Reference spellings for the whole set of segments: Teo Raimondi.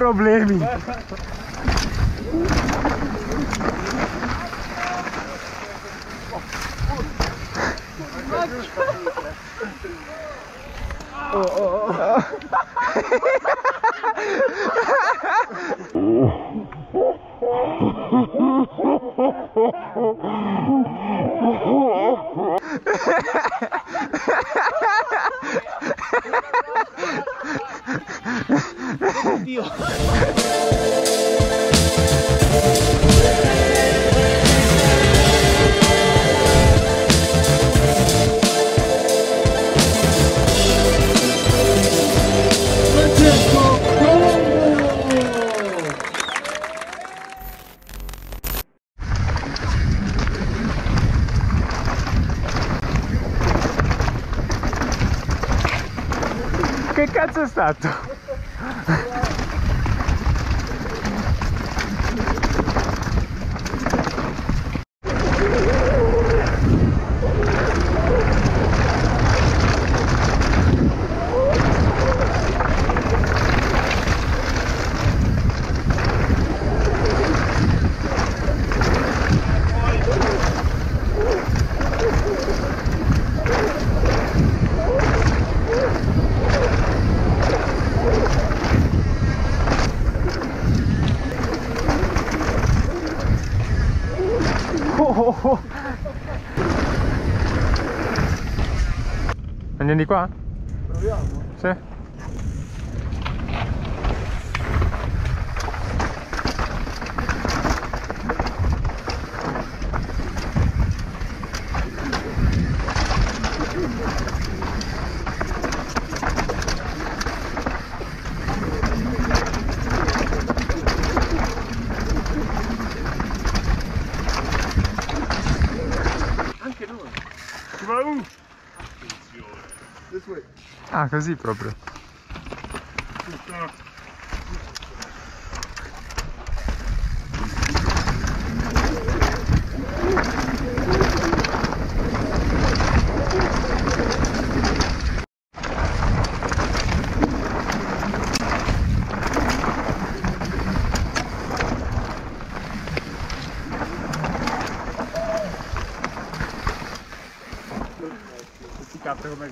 problemi. Che cazzo è stato? Andiamo di qua? Proviamo? Sì. Ah, così proprio. Si capta come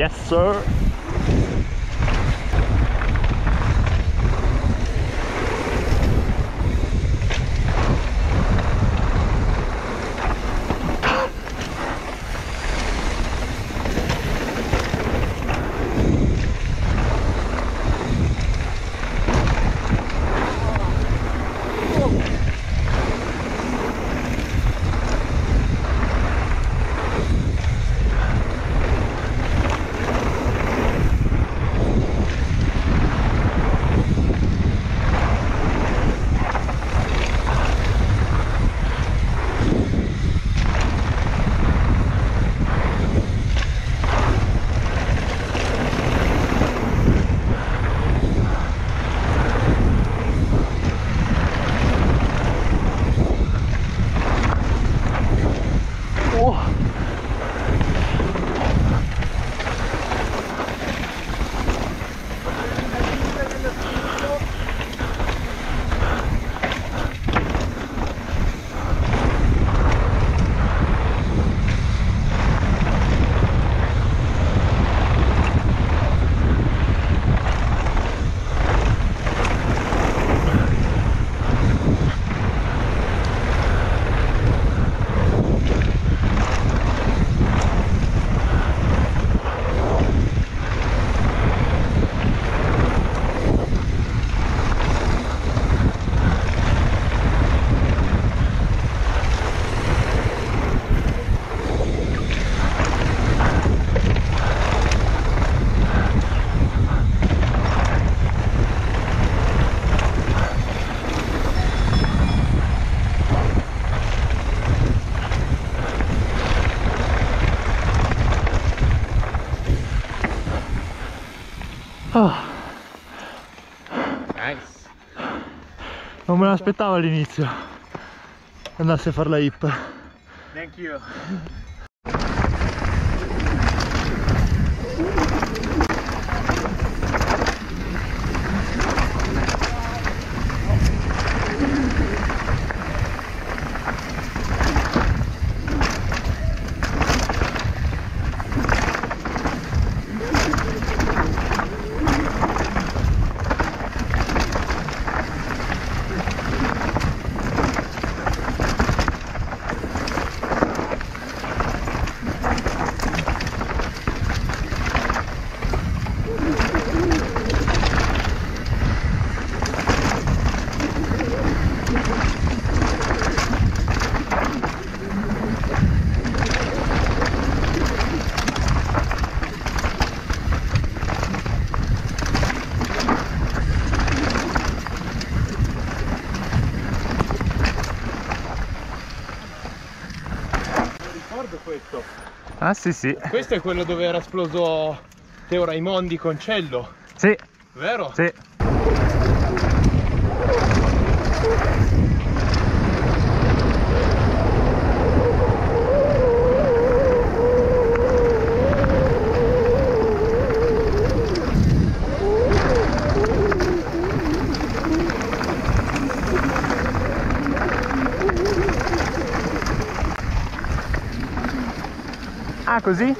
Yes, sir. Nice. Non me l'aspettavo all'inizio andasse a fare la hip. Thank you. Questo. Ah sì sì. Questo è quello dove era esploso Teo Raimondi con Cello. Sì. Vero? Sì. Ah, così?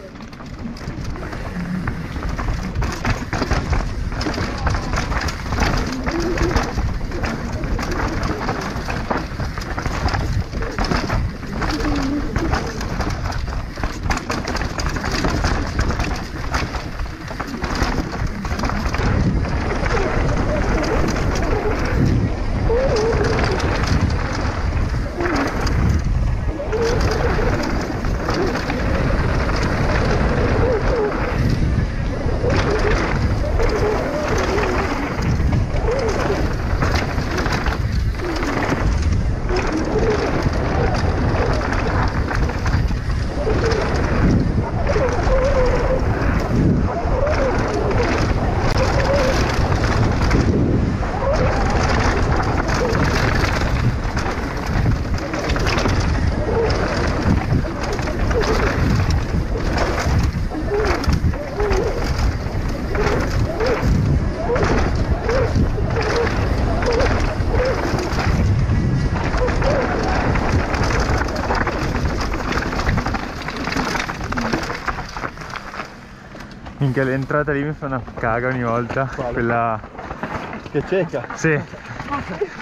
Minchia, l'entrata lì mi fa una caga ogni volta. Vale. Quella... che cieca. Sì.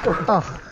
Oh.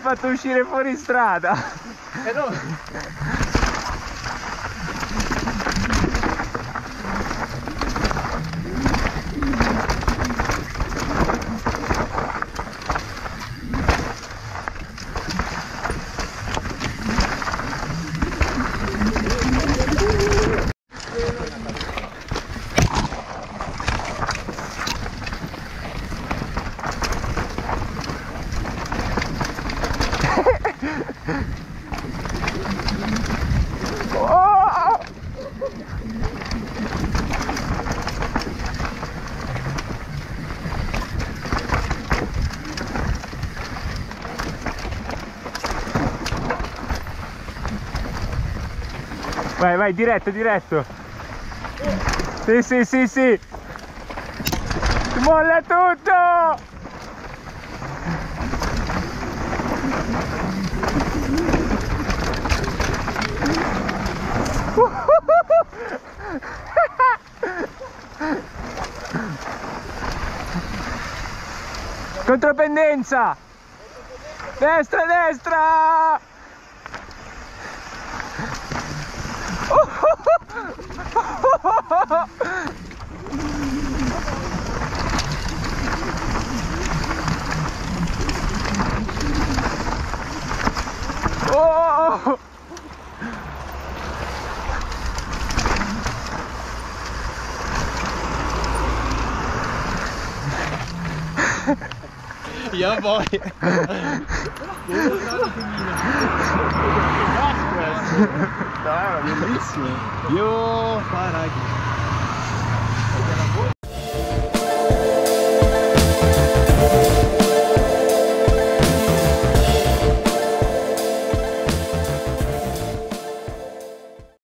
Fatto uscire fuori strada e dove? Vai, vai, diretto, diretto. Sì, sì, sì, sì. Molla tutto! Contropendenza! Destra, destra! Oh! Yeah, boy. Dai, bellissimo. Io farà